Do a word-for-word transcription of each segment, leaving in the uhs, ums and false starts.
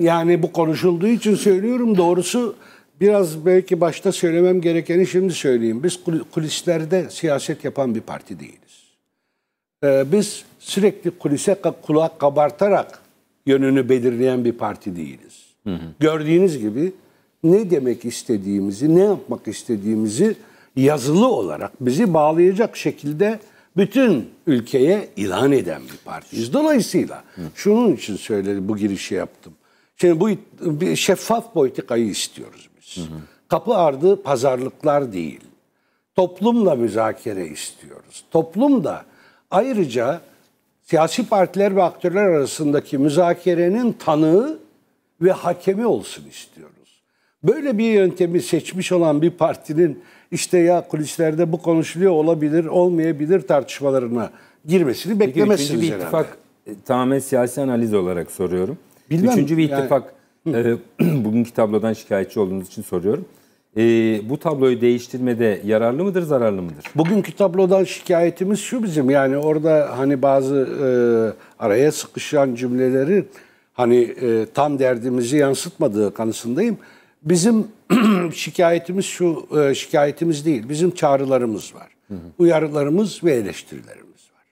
Yani bu konuşulduğu için söylüyorum, doğrusu biraz belki başta söylemem gerekeni şimdi söyleyeyim. Biz kulislerde siyaset yapan bir parti değiliz. Ee, biz sürekli kulise kulak kabartarak yönünü belirleyen bir parti değiliz. Hı hı. Gördüğünüz gibi ne demek istediğimizi, ne yapmak istediğimizi yazılı olarak bizi bağlayacak şekilde bütün ülkeye ilan eden bir partiyiz. Dolayısıyla hı. şunun için söyledim, bu girişi yaptım. Şimdi bu bir şeffaf politikayı istiyoruz biz. Hı hı. Kapı ardı pazarlıklar değil. Toplumla müzakere istiyoruz. Toplumda ayrıca siyasi partiler ve aktörler arasındaki müzakerenin tanığı ve hakemi olsun istiyoruz. Böyle bir yöntemi seçmiş olan bir partinin işte ya kulislerde bu konuşuluyor olabilir, olmayabilir tartışmalarına girmesini beklemezsiniz herhalde. Üçüncü bir ittifak, tamamen siyasi analiz olarak soruyorum. Bilmem, Üçüncü bir ittifak, yani. e, bugünkü tablodan şikayetçi olduğunuz için soruyorum. E, bu tabloyu değiştirmede yararlı mıdır, zararlı mıdır? Bugünkü tablodan şikayetimiz şu bizim, yani orada hani bazı e, araya sıkışan cümleleri hani e, tam derdimizi yansıtmadığı kanısındayım. Bizim şikayetimiz şu, e, şikayetimiz değil, bizim çağrılarımız var. Hı hı. Uyarılarımız ve eleştirilerimiz var.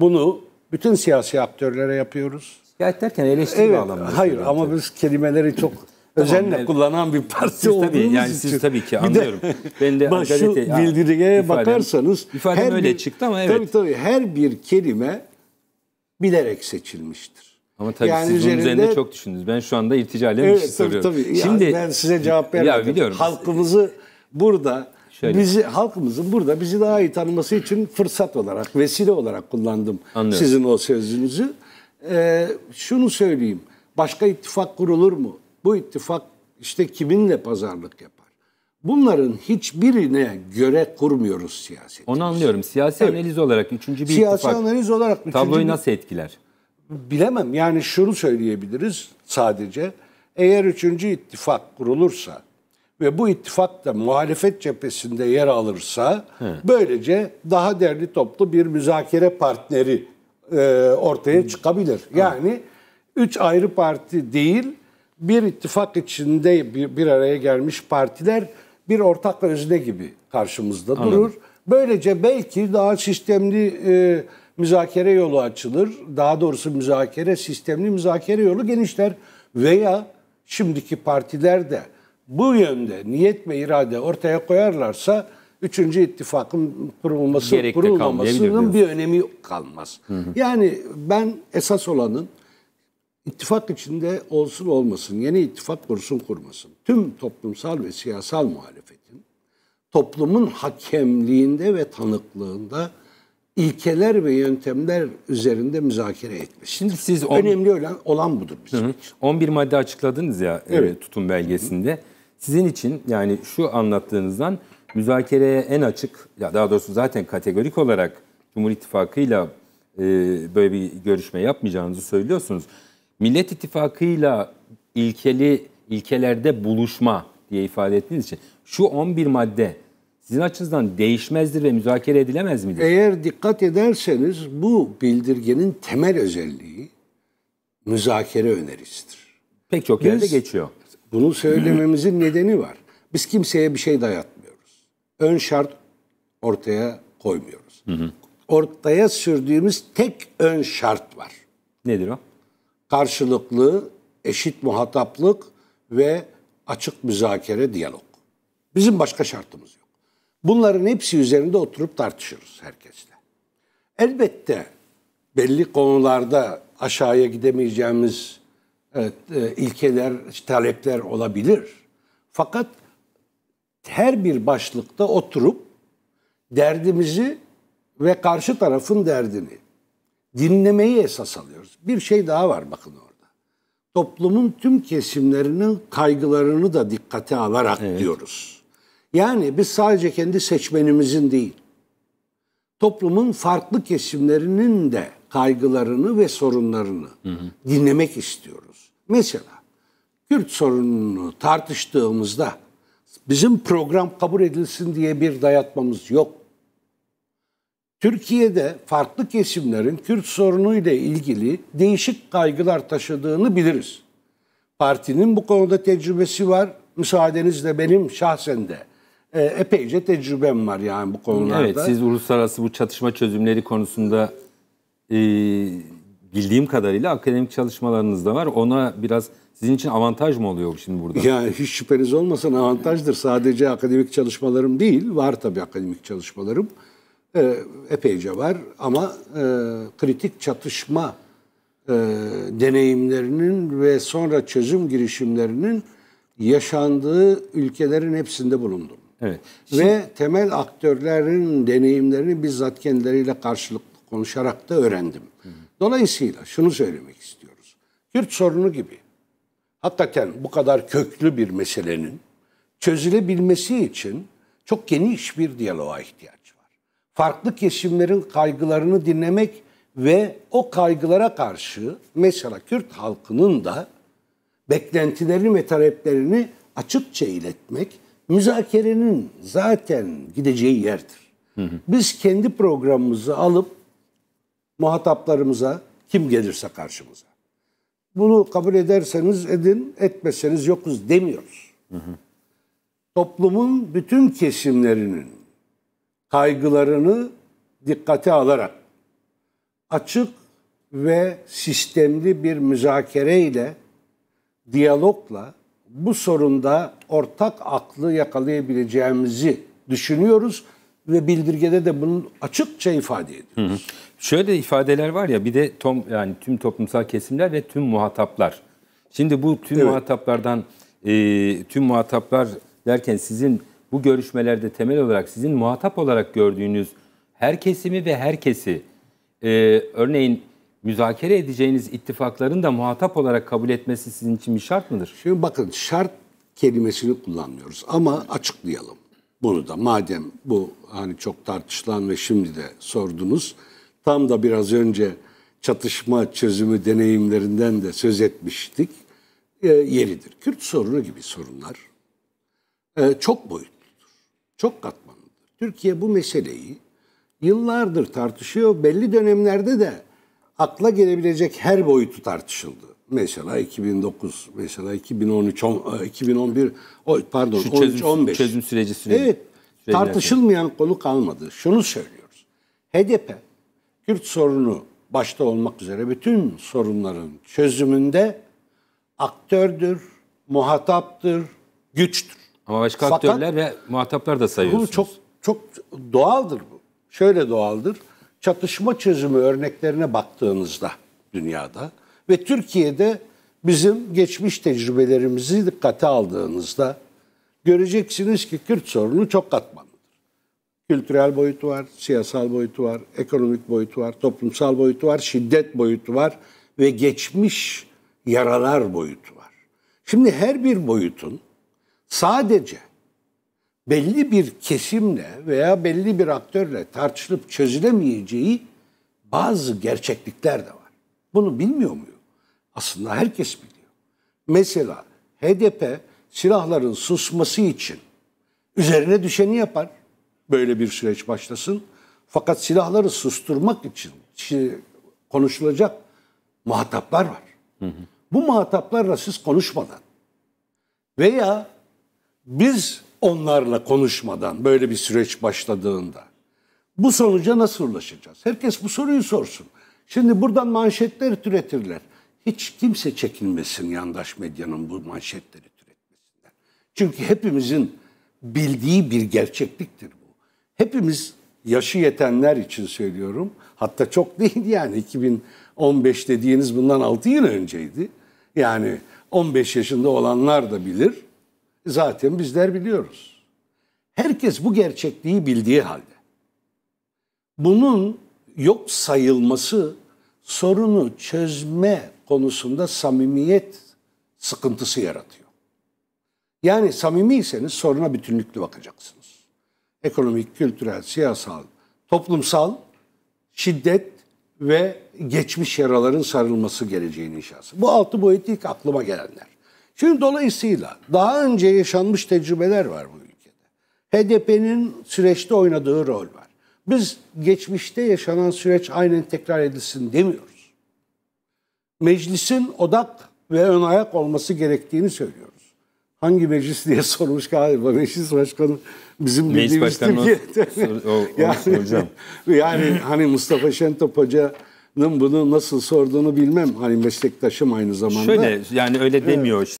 Bunu bütün siyasi aktörlere yapıyoruz. Şikayet derken eleştirme evet, anlamında. Hayır ama tabii. Biz kelimeleri çok özenle tamam, kullanan bir parti olduğumuz için. Yani siz tabii ki anlıyorum. De, ben de bak, şu bildirgeye ifadem, bakarsanız. İfadem her öyle bir, çıktı ama evet. Tabii tabii her bir kelime bilerek seçilmiştir. Ama tabii yani siz üzerinde, üzerinde çok düşündünüz. Ben şu anda irticayla bir evet, şey soruyorum. Tabii, tabii. Şimdi, ya, ben size cevap vermedim. Halkımızı burada... Şöyle. Bizi, halkımızın burada bizi daha iyi tanıması için fırsat olarak, vesile olarak kullandım anladım. Sizin o sözünüzü. Ee, şunu söyleyeyim, başka ittifak kurulur mu? Bu ittifak işte kiminle pazarlık yapar? Bunların hiçbirine göre kurmuyoruz siyaseti. Onu anlıyorum. Siyasi evet. analiz olarak üçüncü bir siyasi ittifak analiz olarak tabloyu üçüncü nasıl etkiler? Bilemem. Yani şunu söyleyebiliriz sadece. Eğer üçüncü ittifak kurulursa ve bu ittifak da muhalefet cephesinde yer alırsa Hı. böylece daha derli toplu bir müzakere partneri ortaya çıkabilir. Yani üç ayrı parti değil, bir ittifak içinde bir araya gelmiş partiler bir ortak özne gibi karşımızda Anladım. Durur. Böylece belki daha sistemli e, müzakere yolu açılır. Daha doğrusu müzakere, sistemli müzakere yolu genişler. Veya şimdiki partiler de bu yönde niyet ve irade ortaya koyarlarsa üçüncü ittifakın kurulması, Gerekte kurulmamasının bir önemi kalmaz. Hı hı. Yani ben esas olanın ittifak içinde olsun olmasın, yeni ittifak kursun kurmasın, tüm toplumsal ve siyasal muhalefetin toplumun hakemliğinde ve tanıklığında ilkeler ve yöntemler üzerinde müzakere etmesi. Şimdi siz on... önemli olan, olan budur bizim hı hı. için. on bir madde açıkladınız ya evet. tutum belgesinde. Hı hı. Sizin için yani şu anlattığınızdan müzakereye en açık, ya daha doğrusu zaten kategorik olarak Cumhur İttifakı'yla e, böyle bir görüşme yapmayacağınızı söylüyorsunuz. Millet İttifakı'yla ilkeli ilkelerde buluşma diye ifade ettiğiniz için şu on bir madde sizin açınızdan değişmezdir ve müzakere edilemez midir? Eğer dikkat ederseniz bu bildirgenin temel özelliği müzakere önerisidir. Pek çok yerde Biz, geçiyor. Bunu söylememizin nedeni var. Biz kimseye bir şey dayatmıyoruz. Ön şart ortaya koymuyoruz. Hı hı. Ortaya sürdüğümüz tek ön şart var. Nedir o? Karşılıklı, eşit muhataplık ve açık müzakere, diyalog. Bizim başka şartımız yok. Bunların hepsi üzerinde oturup tartışırız herkesle. Elbette belli konularda aşağıya gidemeyeceğimiz evet, ilkeler, talepler olabilir. Fakat her bir başlıkta oturup derdimizi ve karşı tarafın derdini dinlemeyi esas alıyoruz. Bir şey daha var bakın orada. Toplumun tüm kesimlerinin kaygılarını da dikkate alarak evet. diyoruz. Yani biz sadece kendi seçmenimizin değil, toplumun farklı kesimlerinin de kaygılarını ve sorunlarını hı hı. dinlemek istiyoruz. Mesela Kürt sorununu tartıştığımızda bizim program kabul edilsin diye bir dayatmamız yok. Türkiye'de farklı kesimlerin Kürt sorunuyla ilgili değişik kaygılar taşıdığını biliriz. Partinin bu konuda tecrübesi var. Müsaadenizle benim şahsen de e, epeyce tecrübem var yani bu konularda. Evet, siz uluslararası bu çatışma çözümleri konusunda e, bildiğim kadarıyla akademik çalışmalarınız da var. Ona biraz sizin için avantaj mı oluyor şimdi burada? Ya hiç şüpheniz olmasın, avantajdır. Sadece akademik çalışmalarım değil, var tabii akademik çalışmalarım. E, epeyce var ama e, kritik çatışma e, deneyimlerinin ve sonra çözüm girişimlerinin yaşandığı ülkelerin hepsinde bulundum. Evet. Şimdi... Ve temel aktörlerin deneyimlerini bizzat kendileriyle karşılıklı konuşarak da öğrendim. Hı hı. Dolayısıyla şunu söylemek istiyoruz. Kürt sorunu gibi hakikaten bu kadar köklü bir meselenin çözülebilmesi için çok geniş bir diyaloğa ihtiyaç var. Farklı kesimlerin kaygılarını dinlemek ve o kaygılara karşı mesela Kürt halkının da beklentilerini ve taleplerini açıkça iletmek müzakerenin zaten gideceği yerdir. Hı hı. Biz kendi programımızı alıp muhataplarımıza, kim gelirse karşımıza, bunu kabul ederseniz edin, etmezseniz yokuz demiyoruz. Hı hı. Toplumun bütün kesimlerinin kaygılarını dikkate alarak açık ve sistemli bir müzakereyle, diyalogla bu sorunda ortak aklı yakalayabileceğimizi düşünüyoruz ve bildirgede de bunun açıkça ifade ediyoruz. Hı hı. Şöyle ifadeler var ya, bir de tom, yani tüm toplumsal kesimler ve tüm muhataplar. Şimdi bu tüm evet. muhataplardan e, tüm muhataplar derken sizin bu görüşmelerde temel olarak sizin muhatap olarak gördüğünüz her kesimi ve herkesi e, örneğin müzakere edeceğiniz ittifakların da muhatap olarak kabul etmesi sizin için bir şart mıdır? Şimdi bakın, şart kelimesini kullanmıyoruz ama açıklayalım bunu da. Madem bu hani çok tartışılan ve şimdi de sordunuz, tam da biraz önce çatışma çözümü deneyimlerinden de söz etmiştik, e, yeridir. Kürt sorunu gibi sorunlar e, çok boyutludur, çok katmanlıdır. Türkiye bu meseleyi yıllardır tartışıyor, belli dönemlerde de akla gelebilecek her boyutu tartışıldı. Mesela iki bin dokuz, mesela iki bin on üç, iki bin on bir, pardon on üç on beş. Çözüm süreci süreci. Evet, tartışılmayan konu kalmadı. Şunu söylüyoruz. H D P, Kürt sorunu başta olmak üzere bütün sorunların çözümünde aktördür, muhataptır, güçtür. Ama başka Fakat, aktörler ve muhataplar da sayıyorsunuz. Bu çok, çok doğaldır bu. Şöyle doğaldır. Çatışma çözümü örneklerine baktığınızda dünyada ve Türkiye'de bizim geçmiş tecrübelerimizi dikkate aldığınızda göreceksiniz ki Kürt sorunu çok katmanlıdır. Kültürel boyutu var, siyasal boyutu var, ekonomik boyutu var, toplumsal boyutu var, şiddet boyutu var ve geçmiş yaralar boyutu var. Şimdi her bir boyutun sadece belli bir kesimle veya belli bir aktörle tartışılıp çözülemeyeceği bazı gerçeklikler de var. Bunu bilmiyor muyum? Aslında herkes biliyor. Mesela H D P silahların susması için üzerine düşeni yapar. Böyle bir süreç başlasın. Fakat silahları susturmak için konuşulacak muhataplar var. Hı hı. Bu muhataplarla siz konuşmadan veya biz onlarla konuşmadan böyle bir süreç başladığında bu sonuca nasıl ulaşacağız? Herkes bu soruyu sorsun. Şimdi buradan manşetler türetirler. Hiç kimse çekinmesin yandaş medyanın bu manşetleri türetmesinden. Çünkü hepimizin bildiği bir gerçekliktir bu. Hepimiz, yaşı yetenler için söylüyorum, hatta çok değil yani, iki bin on beş dediğiniz bundan altı yıl önceydi. Yani on beş yaşında olanlar da bilir. Zaten bizler biliyoruz. Herkes bu gerçekliği bildiği halde bunun yok sayılması sorunu çözme konusunda samimiyet sıkıntısı yaratıyor. Yani samimiyseniz soruna bütünlüklü bakacaksınız. Ekonomik, kültürel, siyasal, toplumsal, şiddet ve geçmiş yaraların sarılması geleceğin inşası. Bu altı boyut ilk aklıma gelenler. Şimdi dolayısıyla daha önce yaşanmış tecrübeler var bu ülkede. H D P'nin süreçte oynadığı rol var. Biz geçmişte yaşanan süreç aynen tekrar edilsin demiyoruz. Meclisin odak ve ön ayak olması gerektiğini söylüyoruz. Hangi meclis diye sormuş galiba meclis başkanı, bizim bildiğimiz ki. yani, yani hani Mustafa Şentop Hoca bunun nasıl sorduğunu bilmem. Hani meslektaşım aynı zamanda. Şöyle yani öyle demiyor işte.